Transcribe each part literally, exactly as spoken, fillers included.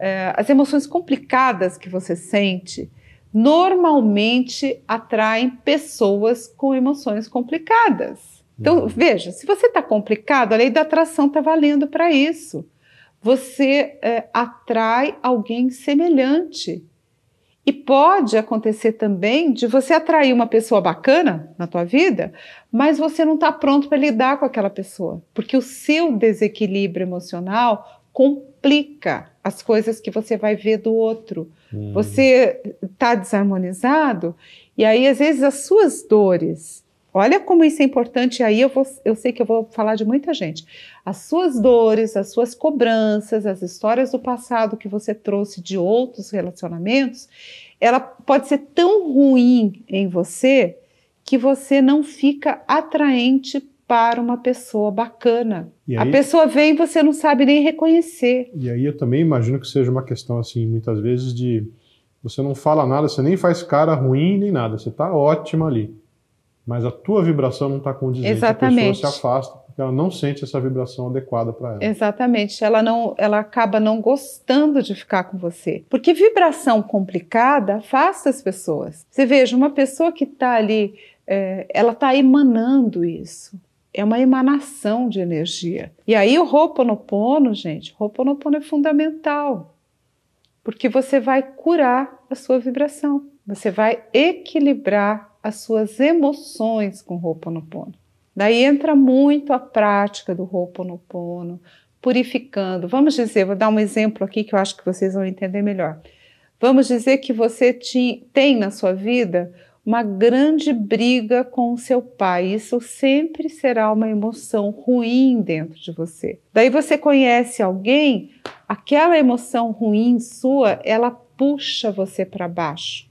é, as emoções complicadas que você sente normalmente atraem pessoas com emoções complicadas. Então, veja, se você está complicado, a lei da atração está valendo para isso. Você é, atrai alguém semelhante. E pode acontecer também de você atrair uma pessoa bacana na tua vida, mas você não está pronto para lidar com aquela pessoa, porque o seu desequilíbrio emocional complica as coisas que você vai ver do outro. Hum. Você está desarmonizado e aí às vezes as suas dores, olha como isso é importante, aí eu, vou, eu sei que eu vou falar de muita gente, as suas dores, as suas cobranças, as histórias do passado que você trouxe de outros relacionamentos, ela pode ser tão ruim em você que você não fica atraente para uma pessoa bacana. E aí, a pessoa vem e você não sabe nem reconhecer. E aí eu também imagino que seja uma questão assim, muitas vezes de você não fala nada, você nem faz cara ruim nem nada, você está ótima ali. Mas a tua vibração não está condizente. Exatamente. A pessoa se afasta porque ela não sente essa vibração adequada para ela. Exatamente. Ela, não, ela acaba não gostando de ficar com você. Porque vibração complicada afasta as pessoas. Você veja, uma pessoa que está ali, é, ela está emanando isso. É uma emanação de energia. E aí o Ho'oponopono, gente, Ho'oponopono é fundamental. Porque você vai curar a sua vibração. Você vai equilibrar as suas emoções com o Ho'oponopono. Daí entra muito a prática do Ho'oponopono, purificando. Vamos dizer, vou dar um exemplo aqui que eu acho que vocês vão entender melhor. Vamos dizer que você te, tem na sua vida uma grande briga com o seu pai. Isso sempre será uma emoção ruim dentro de você. Daí você conhece alguém, aquela emoção ruim sua, ela puxa você para baixo.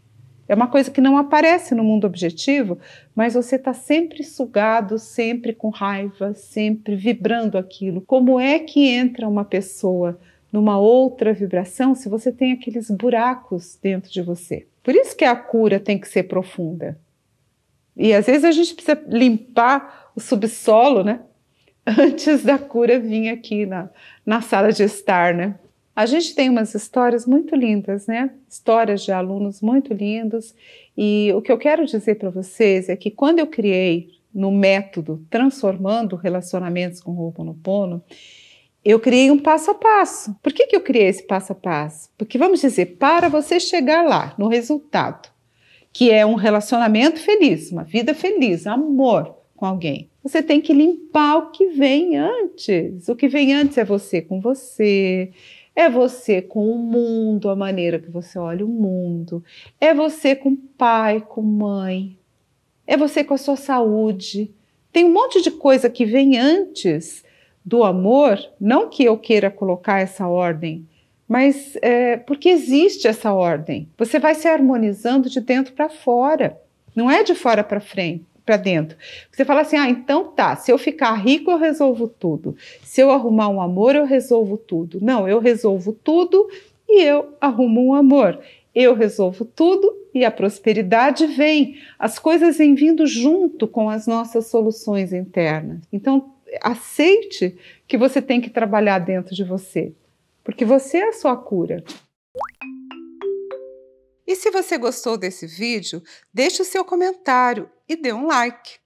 É uma coisa que não aparece no mundo objetivo, mas você está sempre sugado, sempre com raiva, sempre vibrando aquilo. Como é que entra uma pessoa numa outra vibração se você tem aqueles buracos dentro de você? Por isso que a cura tem que ser profunda. E às vezes a gente precisa limpar o subsolo, né? Antes da cura vir aqui na, na sala de estar, né? A gente tem umas histórias muito lindas, né? Histórias de alunos muito lindos. E o que eu quero dizer para vocês é que quando eu criei no método Transformando Relacionamentos com o Ho'oponopono, eu criei um passo a passo. Por que que eu criei esse passo a passo? Porque, vamos dizer, para você chegar lá, no resultado, que é um relacionamento feliz, uma vida feliz, amor com alguém, você tem que limpar o que vem antes. O que vem antes é você com você... É você com o mundo, a maneira que você olha o mundo. É você com pai, com mãe. É você com a sua saúde. Tem um monte de coisa que vem antes do amor. Não que eu queira colocar essa ordem, mas é, porque existe essa ordem. Você vai se harmonizando de dentro para fora. Não é de fora para frente. Para dentro. Você fala assim, ah, então tá, se eu ficar rico eu resolvo tudo, se eu arrumar um amor eu resolvo tudo. Não, eu resolvo tudo e eu arrumo um amor. Eu resolvo tudo e a prosperidade vem. As coisas vêm vindo junto com as nossas soluções internas. Então, aceite que você tem que trabalhar dentro de você, porque você é a sua cura. E se você gostou desse vídeo, deixe o seu comentário e dê um like.